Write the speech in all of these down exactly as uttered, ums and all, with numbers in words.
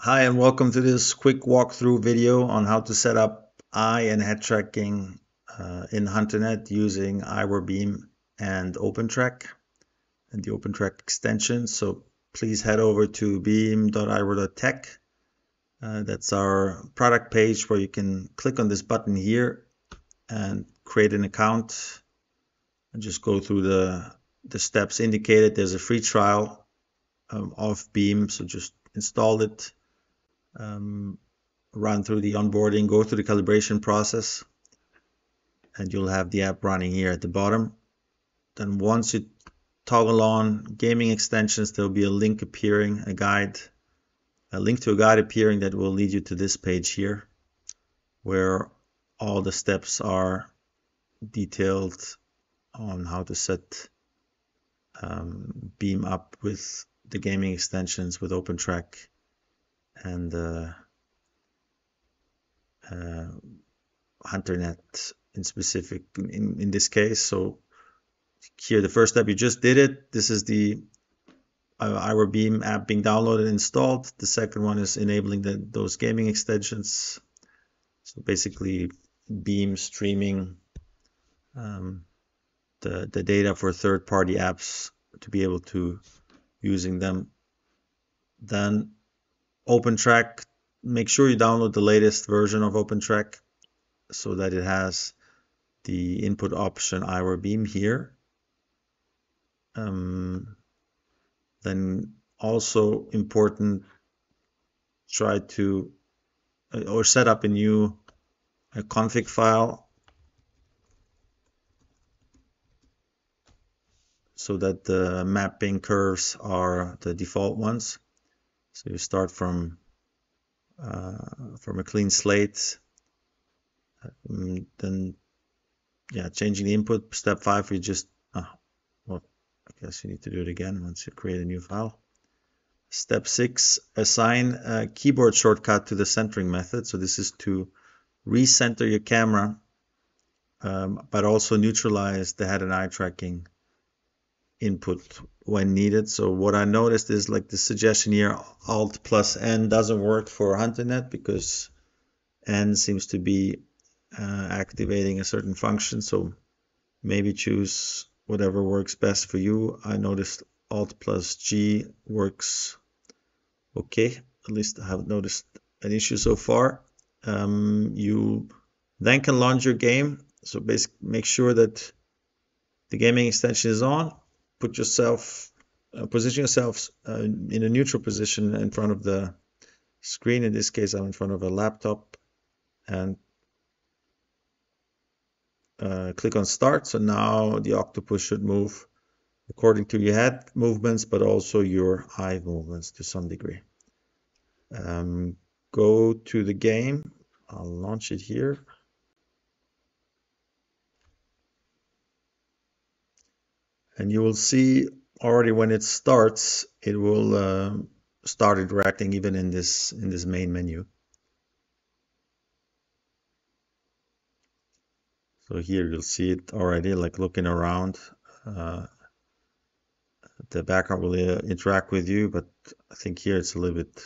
Hi and welcome to this quick walkthrough video on how to set up eye and head tracking uh, in Hunternet using Eyeware Beam and OpenTrack and the OpenTrack extension. So please head over to beam dot eyeware dot tech. Uh, that's our product page where you can click on this button here and create an account and just go through the, the steps indicated. There's a free trial um, of Beam, so just install it. Um, run through the onboarding, go through the calibration process, and you'll have the app running here at the bottom. Then once you toggle on gaming extensions, there'll be a link appearing, a guide, a link to a guide appearing that will lead you to this page here, where all the steps are detailed on how to set um, Beam up with the gaming extensions with OpenTrack and uh, uh, Hunternet in specific in, in this case. So here, the first step, you just did it. This is the uh, Eyeware Beam app being downloaded and installed. The second one is enabling the, those gaming extensions. So basically Beam streaming um, the, the data for third-party apps to be able to using them. Then OpenTrack, make sure you download the latest version of OpenTrack so that it has the input option Eyeware Beam here. Um, then also important, try to uh, or set up a new a config file so that the mapping curves are the default ones. So you start from uh, from a clean slate. Um, then, yeah, changing the input. Step five, we just oh, well, I guess you need to do it again once you create a new file. Step six, assign a keyboard shortcut to the centering method. So this is to recenter your camera, um, but also neutralize the head and eye tracking input when needed. So what I noticed is, like, the suggestion here, Alt plus N doesn't work for Hunternet because N seems to be uh, activating a certain function. So maybe choose whatever works best for you. I noticed Alt plus G works okay. At least I haven't noticed an issue so far. Um, you then can launch your game. So basically make sure that the gaming extension is on. Put yourself, uh, position yourself uh, in a neutral position in front of the screen. In this case, I'm in front of a laptop, and uh, click on start. So now the octopus should move according to your head movements, but also your eye movements to some degree. Um, go to the game. I'll launch it here. And you will see already when it starts, it will uh, start interacting even in this in this main menu. So here you'll see it already, like, looking around. Uh, the background will uh, interact with you, but I think here it's a little bit,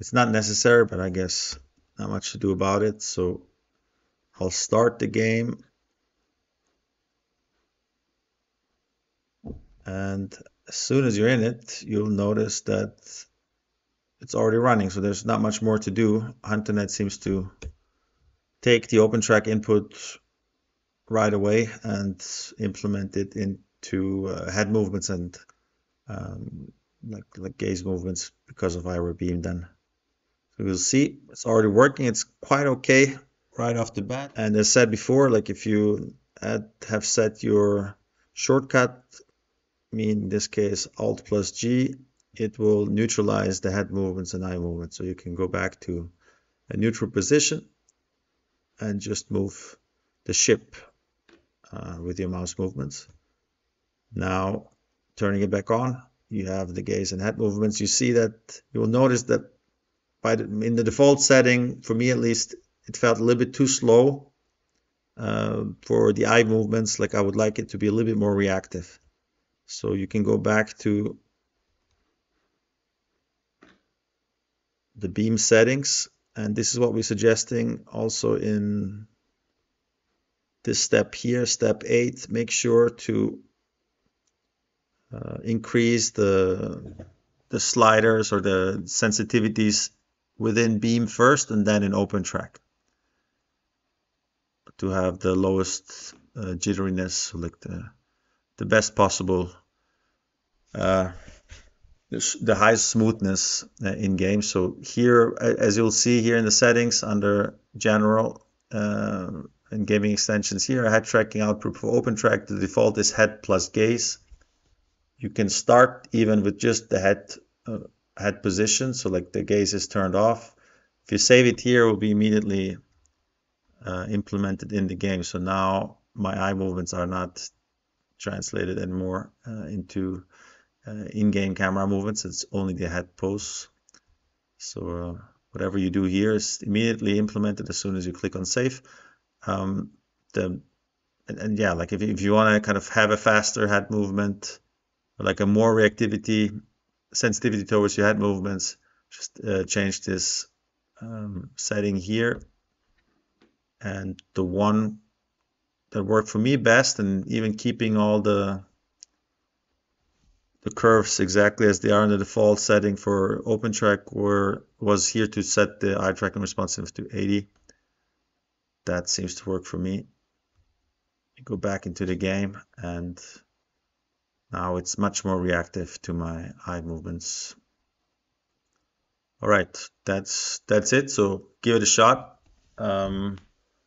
it's not necessary, but I guess not much to do about it. So I'll start the game. And as soon as you're in it, you'll notice that it's already running. So there's not much more to do. Hunternet seems to take the OpenTrack input right away and implement it into uh, head movements and um, like, like gaze movements because of Eyeware Beam then. So you'll see it's already working. It's quite okay right off the bat. And as said before, like, if you had, have set your shortcut, me in this case Alt plus G, it will neutralize the head movements and eye movements. So you can go back to a neutral position and just move the ship uh, with your mouse movements. Now turning it back on, you have the gaze and head movements. You see that, you will notice that by the, in the default setting, for me at least, it felt a little bit too slow uh, for the eye movements. Like, I would like it to be a little bit more reactive. So you can go back to the beam settings, and this is what we're suggesting also in this step here, step eight. Make sure to uh, increase the the sliders or the sensitivities within beam first and then in OpenTrack to have the lowest uh, jitteriness, like the, the best possible uh, the highest smoothness in game. So here, as you'll see here in the settings under general uh, and gaming extensions here, head tracking output for OpenTrack, the default is head plus gaze. You can start even with just the head uh, head position, so like the gaze is turned off. If you save it here, it will be immediately uh, implemented in the game. So now my eye movements are not translated anymore uh, into Uh, in-game camera movements. It's only the head pose. So uh, whatever you do here is immediately implemented as soon as you click on save. Um, the and, and yeah, like if, if you want to kind of have a faster head movement, or like a more reactivity, sensitivity towards your head movements, just uh, change this um, setting here. And the one that worked for me best, and even keeping all the the curves exactly as they are in the default setting for OpenTrack, were was here to set the eye tracking responsive to eighty. That seems to work for me. Go back into the game, and now it's much more reactive to my eye movements. All right, that's that's it. So give it a shot. Um,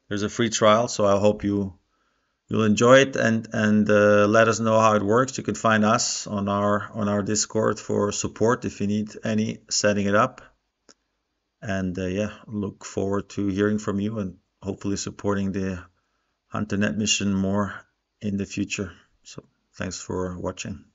there's a free trial, so I hope you. You'll enjoy it, and and uh, let us know how it works. You can find us on our on our Discord for support if you need any setting it up. And uh, yeah, look forward to hearing from you and hopefully supporting the Hunternet mission more in the future. So thanks for watching.